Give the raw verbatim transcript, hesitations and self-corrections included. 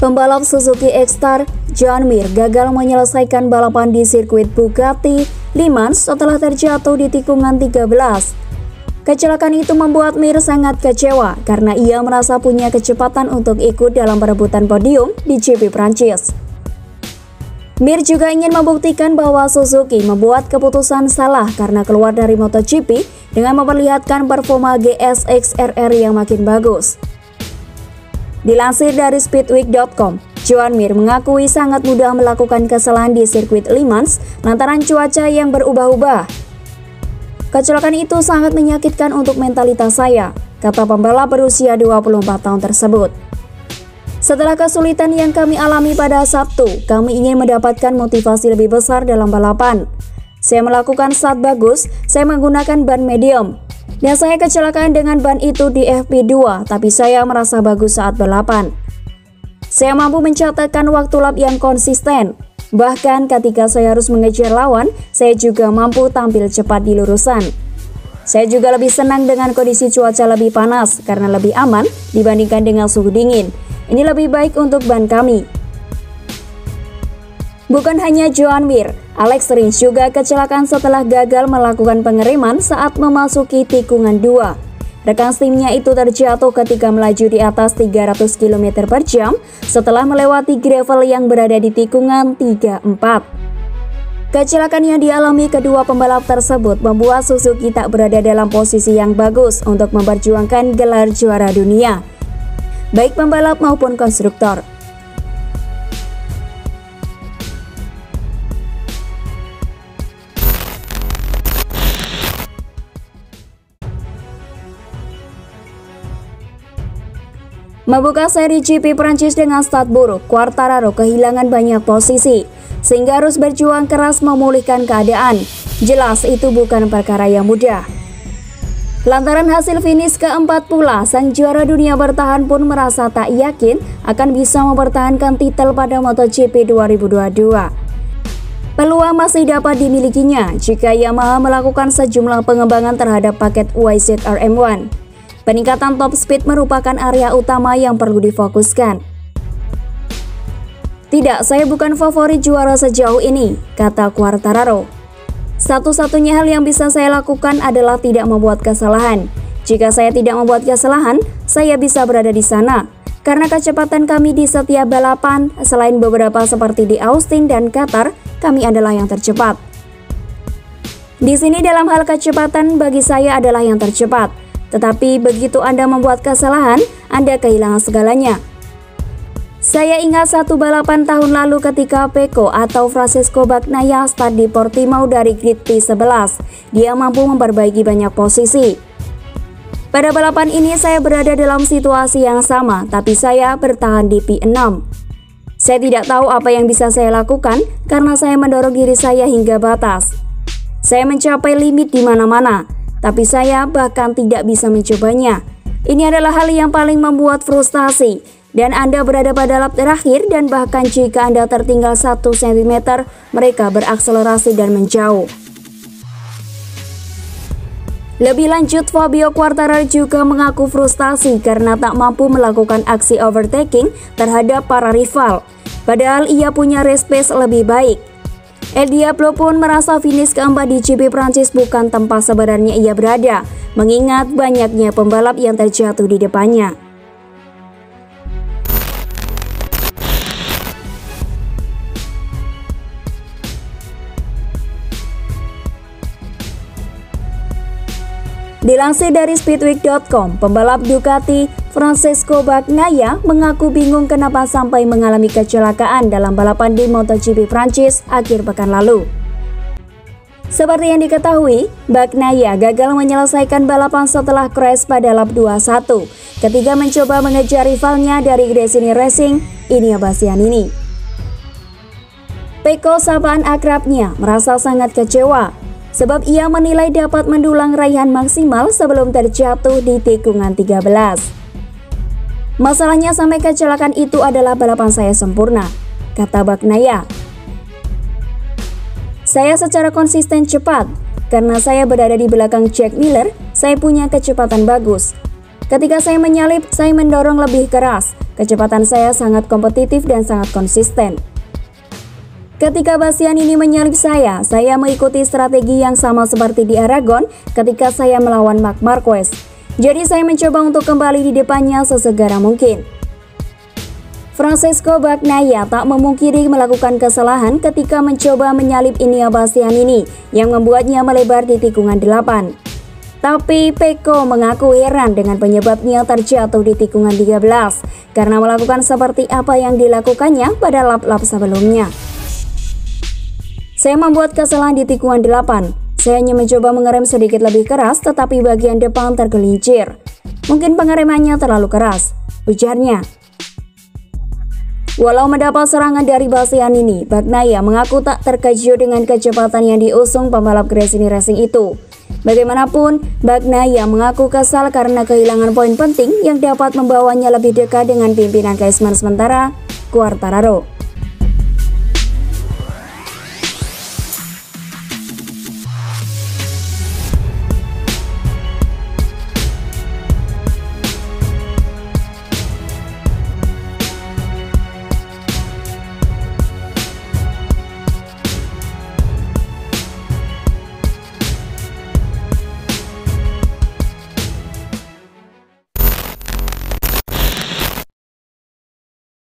Pembalap Suzuki Ecstar, Joan Mir, gagal menyelesaikan balapan di sirkuit Bugatti, Le Mans setelah terjatuh di tikungan tiga belas. Kecelakaan itu membuat Mir sangat kecewa karena ia merasa punya kecepatan untuk ikut dalam perebutan podium di G P Prancis. Mir juga ingin membuktikan bahwa Suzuki membuat keputusan salah karena keluar dari MotoGP dengan memperlihatkan performa G S X R R yang makin bagus. Dilansir dari speedweek dot com, Joan Mir mengakui sangat mudah melakukan kesalahan di sirkuit Le Mans lantaran cuaca yang berubah-ubah. Kecelakaan itu sangat menyakitkan untuk mentalitas saya, kata pembalap berusia dua puluh empat tahun tersebut. Setelah kesulitan yang kami alami pada Sabtu, kami ingin mendapatkan motivasi lebih besar dalam balapan. Saya melakukan start bagus, saya menggunakan ban medium. Dan saya kecelakaan dengan ban itu di F P dua, tapi saya merasa bagus saat balapan. Saya mampu mencatatkan waktu lap yang konsisten. Bahkan ketika saya harus mengejar lawan, saya juga mampu tampil cepat di lurusan. Saya juga lebih senang dengan kondisi cuaca lebih panas karena lebih aman dibandingkan dengan suhu dingin. Ini lebih baik untuk ban kami. Bukan hanya Joan Mir, Alex Rins juga kecelakaan setelah gagal melakukan pengereman saat memasuki tikungan dua. Rekan timnya itu terjatuh ketika melaju di atas tiga ratus kilometer per jam setelah melewati gravel yang berada di tikungan tiga empat. Kecelakaan yang dialami kedua pembalap tersebut membuat Suzuki tak berada dalam posisi yang bagus untuk memperjuangkan gelar juara dunia, baik pembalap maupun konstruktor. Membuka seri G P Prancis dengan start buruk, Quartararo kehilangan banyak posisi, sehingga harus berjuang keras memulihkan keadaan. Jelas itu bukan perkara yang mudah. Lantaran hasil finish keempat pula, sang juara dunia bertahan pun merasa tak yakin akan bisa mempertahankan titel pada MotoGP dua ribu dua puluh dua. Peluang masih dapat dimilikinya jika Yamaha melakukan sejumlah pengembangan terhadap paket Y Z R M satu. Peningkatan top speed merupakan area utama yang perlu difokuskan. Tidak, saya bukan favorit juara sejauh ini, kata Quartararo. Satu-satunya hal yang bisa saya lakukan adalah tidak membuat kesalahan. Jika saya tidak membuat kesalahan, saya bisa berada di sana. Karena kecepatan kami di setiap balapan, selain beberapa seperti di Austin dan Qatar, kami adalah yang tercepat. Di sini dalam hal kecepatan bagi saya adalah yang tercepat. Tetapi begitu Anda membuat kesalahan, Anda kehilangan segalanya. Saya ingat satu balapan tahun lalu ketika Peko atau Francesco Bagnaia start di Portimao dari grid P sebelas. Dia mampu memperbaiki banyak posisi. Pada balapan ini saya berada dalam situasi yang sama, tapi saya bertahan di P enam. Saya tidak tahu apa yang bisa saya lakukan karena saya mendorong diri saya hingga batas. Saya mencapai limit di mana-mana. Tapi saya bahkan tidak bisa mencobanya. Ini adalah hal yang paling membuat frustasi. Dan Anda berada pada lap terakhir dan bahkan jika Anda tertinggal satu sentimeter, mereka berakselerasi dan menjauh. Lebih lanjut, Fabio Quartararo juga mengaku frustasi karena tak mampu melakukan aksi overtaking terhadap para rival. Padahal ia punya race pace lebih baik. El Diablo pun merasa finish keempat di G P Prancis bukan tempat sebenarnya ia berada, mengingat banyaknya pembalap yang terjatuh di depannya. Dilansir dari speedweek dot com, pembalap Ducati Francesco Bagnaia mengaku bingung kenapa sampai mengalami kecelakaan dalam balapan di MotoGP Prancis akhir pekan lalu. Seperti yang diketahui, Bagnaia gagal menyelesaikan balapan setelah crash pada lap dua puluh satu ketika mencoba mengejar rivalnya dari Gresini Racing, Enea Bastianini. Peko, sapaan akrabnya, merasa sangat kecewa sebab ia menilai dapat mendulang raihan maksimal sebelum terjatuh di tikungan tiga belas. Masalahnya sampai kecelakaan itu adalah balapan saya sempurna, kata Bagnaia. Saya secara konsisten cepat, karena saya berada di belakang Jack Miller, saya punya kecepatan bagus. Ketika saya menyalip, saya mendorong lebih keras. Kecepatan saya sangat kompetitif dan sangat konsisten. Ketika Bastianini menyalip saya, saya mengikuti strategi yang sama seperti di Aragon ketika saya melawan Mark Marquez. Jadi saya mencoba untuk kembali di depannya sesegera mungkin. Francesco Bagnaia tak memungkiri melakukan kesalahan ketika mencoba menyalip Enea Bastianini yang membuatnya melebar di tikungan delapan. Tapi Pecco mengaku heran dengan penyebabnya terjatuh di tikungan tiga belas karena melakukan seperti apa yang dilakukannya pada lap-lap sebelumnya. Saya membuat kesalahan di tikungan delapan. Saya hanya mencoba mengerem sedikit lebih keras tetapi bagian depan tergelincir. Mungkin pengeremannya terlalu keras, ujarnya. Walau mendapat serangan dari Bastianini, Bagnaia mengaku tak terkejut dengan kecepatan yang diusung pembalap Gresini Racing itu. Bagaimanapun, Bagnaia mengaku kesal karena kehilangan poin penting yang dapat membawanya lebih dekat dengan pimpinan klasemen sementara, Quartararo.